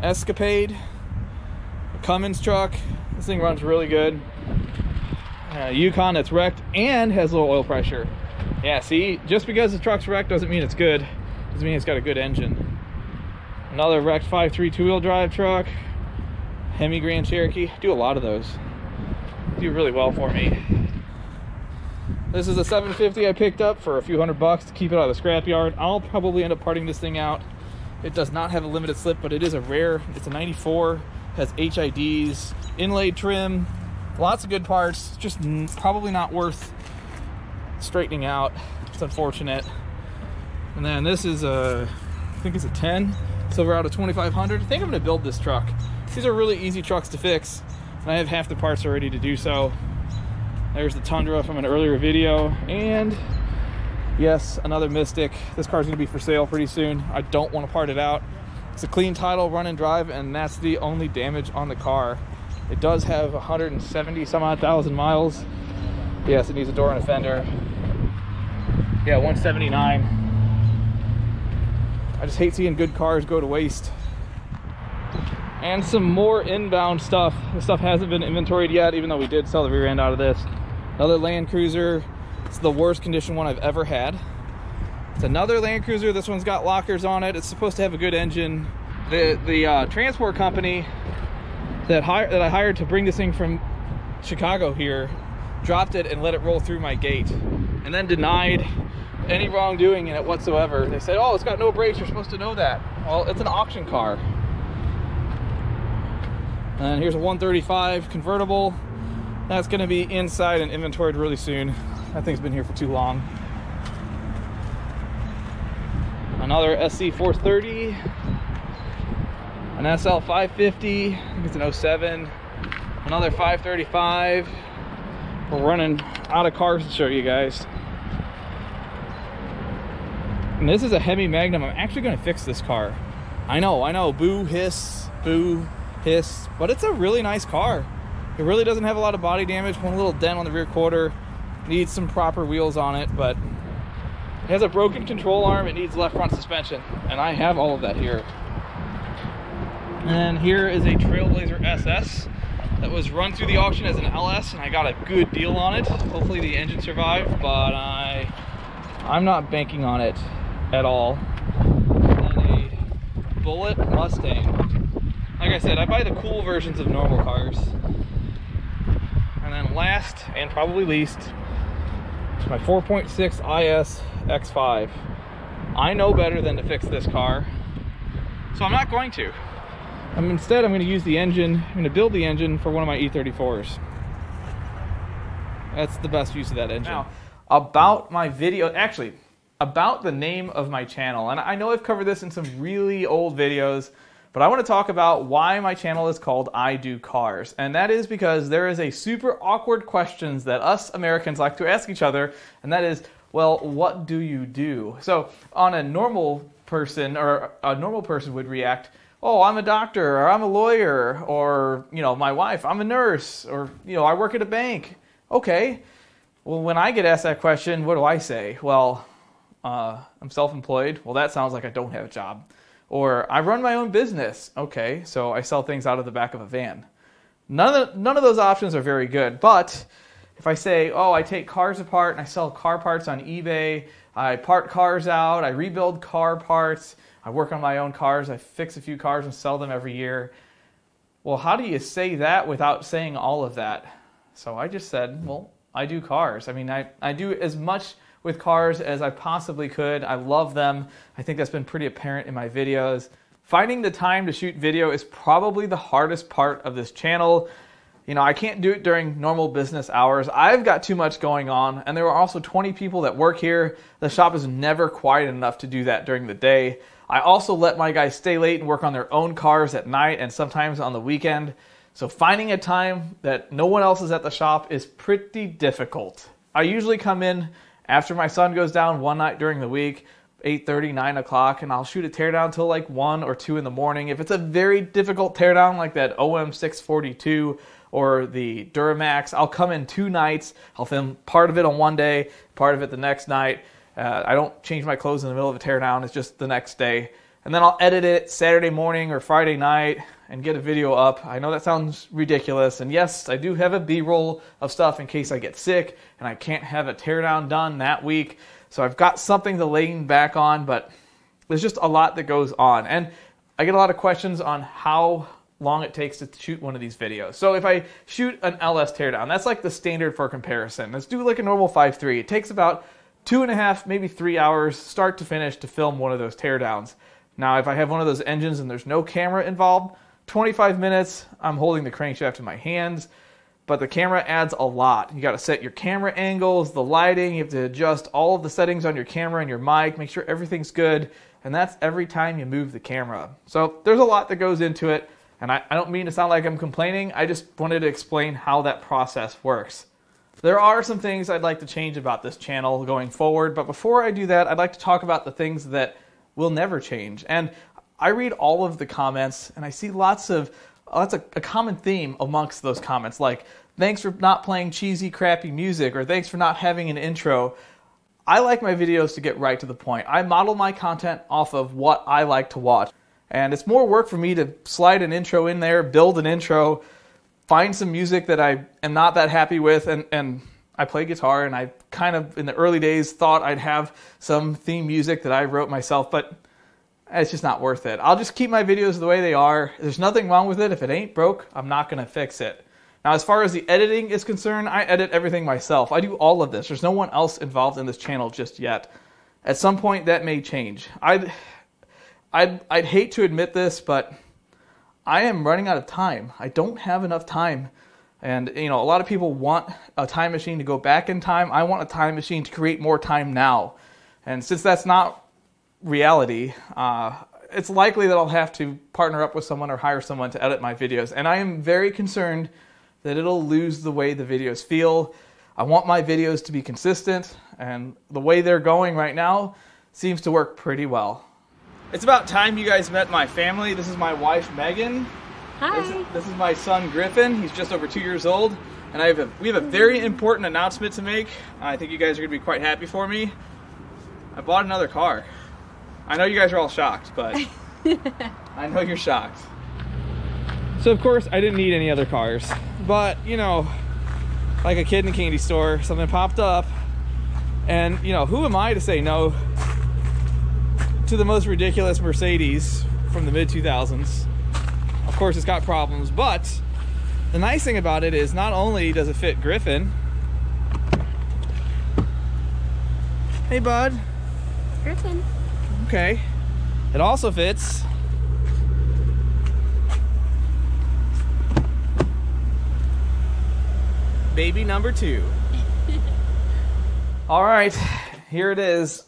Escapade. A Cummins truck. This thing runs really good. Uh, Yukon that's wrecked and has low oil pressure. Yeah, see? Just because the truck's wrecked doesn't mean it's good. Doesn't mean it's got a good engine. Another wrecked five three two-wheel drive truck. Hemi Grand Cherokee. Do a lot of those. Do really well for me. This is a seven fifty I picked up for a few hundred bucks to keep it out of the scrapyard. I'll probably end up parting this thing out. It does not have a limited slip, but it is a rare. It's a ninety-four. Has H I Ds, inlaid trim, Lots of good parts, just probably not worth straightening out. It's unfortunate. And then this is a, I think it's a ten, Silverado twenty-five hundred. I think I'm gonna build this truck. These are really easy trucks to fix, and I have half the parts already to do so. There's the Tundra from an earlier video, and yes, another Mystic. This car's gonna be for sale pretty soon. I don't wanna part it out. It's a clean title, run and drive, and that's the only damage on the car. It does have one hundred seventy some odd thousand miles. Yes, it needs a door and a fender. Yeah, one seventy-nine. I just hate seeing good cars go to waste. And some more inbound stuff. This stuff hasn't been inventoried yet, even though we did sell the rear end out of this. Another Land Cruiser. It's the worst condition one I've ever had. It's another Land Cruiser. This one's got lockers on it. It's supposed to have a good engine. The, the uh, transport company that, hire, that I hired to bring this thing from Chicago here dropped it and let it roll through my gate, and then denied any wrongdoing in it whatsoever. They said, oh, it's got no brakes. You're supposed to know that. Well, it's an auction car. And here's a one thirty-five convertible. That's gonna be inside and inventoried really soon. That thing's been here for too long. Another S C four thirty, an S L five fifty, I think it's an oh seven, another five thirty-five. We're running out of cars to show you guys. And this is a Hemi Magnum. I'm actually gonna fix this car. I know, I know, boo, hiss, boo, hiss, but it's a really nice car. It really doesn't have a lot of body damage. One little dent on the rear quarter, needs some proper wheels on it, but it has a broken control arm. It needs left front suspension, and I have all of that here. And here is a Trailblazer S S that was run through the auction as an L S, and I got a good deal on it. Hopefully the engine survived, but I, I'm not banking on it at all. And then a Bullet Mustang. Like I said, I buy the cool versions of normal cars. And then last and probably least, it's my four point six I S X five. I know better than to fix this car, so I'm not going to. I'm instead, I'm going to use the engine. I'm going to build the engine for one of my E thirty-fours. That's the best use of that engine. Now, about my video, actually, about the name of my channel. And I know I've covered this in some really old videos, but I want to talk about why my channel is called I Do Cars. And that is because there is a super awkward questions that us Americans like to ask each other, and that is, well, what do you do? So on a normal person, or a normal person would react, oh, I'm a doctor, or I'm a lawyer, or, you know, my wife, I'm a nurse, or, you know, I work at a bank. Okay, well, when I get asked that question, what do I say? Well, uh, I'm self-employed. Well, that sounds like I don't have a job. Or, I run my own business. Okay, so I sell things out of the back of a van. None of, the, none of those options are very good, but if I say, oh, I take cars apart and I sell car parts on eBay, I part cars out, I rebuild car parts, I work on my own cars, I fix a few cars and sell them every year. Well, how do you say that without saying all of that? So I just said, well, I do cars. I mean, I, I do as much with cars as I possibly could. I love them. I think that's been pretty apparent in my videos. Finding the time to shoot video is probably the hardest part of this channel. You know, I can't do it during normal business hours. I've got too much going on, and there are also twenty people that work here. The shop is never quiet enough to do that during the day. I also let my guys stay late and work on their own cars at night and sometimes on the weekend. So finding a time that no one else is at the shop is pretty difficult. I usually come in after my son goes down one night during the week, eight thirty, nine o'clock, and I'll shoot a teardown till like one or two in the morning. If it's a very difficult teardown like that O M six forty-two or the Duramax, I'll come in two nights. I'll film part of it on one day, part of it the next night. Uh, I don't change my clothes in the middle of a teardown. It's just the next day. And then I'll edit it Saturday morning or Friday night and get a video up. I know that sounds ridiculous, and yes, I do have a B-roll of stuff in case I get sick and I can't have a teardown done that week. So I've got something to lean back on, but there's just a lot that goes on. And I get a lot of questions on how long it takes to shoot one of these videos. So if I shoot an L S teardown, that's like the standard for comparison. Let's do like a normal five three. It takes about two and a half, maybe three hours, start to finish, to film one of those teardowns. Now, if I have one of those engines and there's no camera involved, twenty-five minutes, I'm holding the crankshaft in my hands. but the camera adds a lot. You got to set your camera angles, the lighting, you have to adjust all of the settings on your camera and your mic, make sure everything's good, and that's every time you move the camera. So there's a lot that goes into it, and I, I don't mean to sound like I'm complaining, I just wanted to explain how that process works. There are some things I'd like to change about this channel going forward, but before I do that, I'd like to talk about the things that will never change. And I read all of the comments, and I see lots of Oh, that's a, a common theme amongst those comments, like, thanks for not playing cheesy, crappy music, or thanks for not having an intro. I like my videos to get right to the point. I model my content off of what I like to watch, and it's more work for me to slide an intro in there, build an intro, find some music that I am not that happy with, and, and I play guitar, and I kind of, in the early days, thought I'd have some theme music that I wrote myself, but it's just not worth it. I'll just keep my videos the way they are. There's nothing wrong with it. If it ain't broke, I'm not going to fix it. Now, as far as the editing is concerned, I edit everything myself. I do all of this. There's no one else involved in this channel just yet. At some point, that may change. I'd, I'd, I'd hate to admit this, but I am running out of time. I don't have enough time. And, you know, a lot of people want a time machine to go back in time. I want a time machine to create more time now. And since that's not reality, uh, it's likely that I'll have to partner up with someone or hire someone to edit my videos, and I am very concerned that it'll lose the way the videos feel. I want my videos to be consistent, and the way they're going right now seems to work pretty well. It's about time you guys met my family. This is my wife, Megan. Hi. This, this is my son, Griffin. He's just over two years old, and I have a, we have a very important announcement to make. I think you guys are going to be quite happy for me. I bought another car. I know you guys are all shocked, but I know you're shocked. So of course I didn't need any other cars, but you know, like a kid in a candy store, something popped up, and you know, who am I to say no to the most ridiculous Mercedes from the mid two thousands? Of course it's got problems, but the nice thing about it is not only does it fit Griffin. Hey bud. Griffin. Okay, it also fits baby number two. All right, here it is.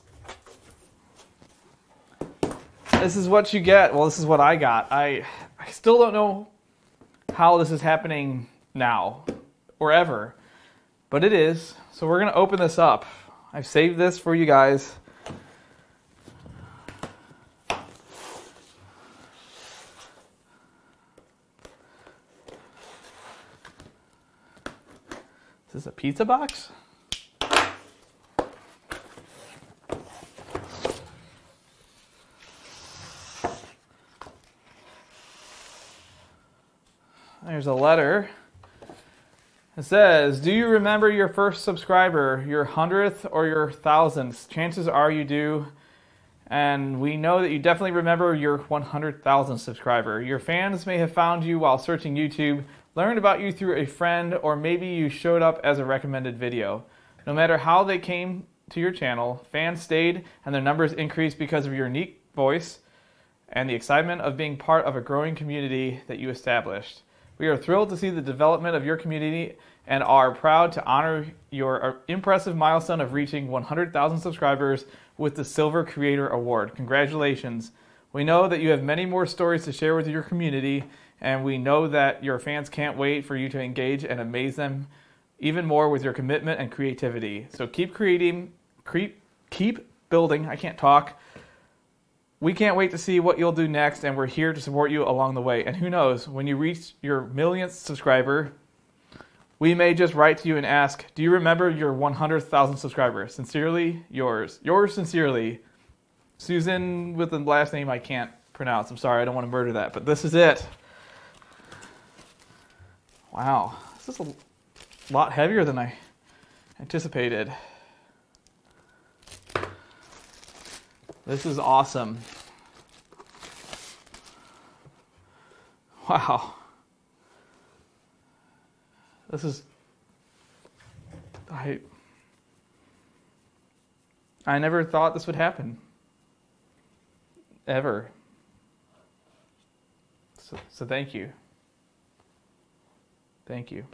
This is what you get. Well, this is what I got. I, I still don't know how this is happening now or ever, but it is. So we're gonna open this up. I've saved this for you guys. Is this a pizza box? There's a letter. It says, do you remember your first subscriber, your hundredth or your thousandth? Chances are you do. And we know that you definitely remember your one hundred thousandth subscriber. Your fans may have found you while searching YouTube, learned about you through a friend, or maybe you showed up as a recommended video. No matter how they came to your channel, fans stayed and their numbers increased because of your unique voice and the excitement of being part of a growing community that you established. We are thrilled to see the development of your community and are proud to honor your impressive milestone of reaching one hundred thousand subscribers with the Silver Creator Award. Congratulations. We know that you have many more stories to share with your community, and we know that your fans can't wait for you to engage and amaze them even more with your commitment and creativity. So keep creating, keep, keep building. I can't talk. We can't wait to see what you'll do next, and we're here to support you along the way. And who knows, when you reach your millionth subscriber, we may just write to you and ask, do you remember your one hundred thousandth subscriber? Sincerely, yours. Yours sincerely, Susan, with the last name I can't pronounce. I'm sorry, I don't want to murder that, but this is it. Wow, this is a lot heavier than I anticipated. This is awesome. Wow. This is, I, I never thought this would happen. Ever. So, so thank you. Thank you.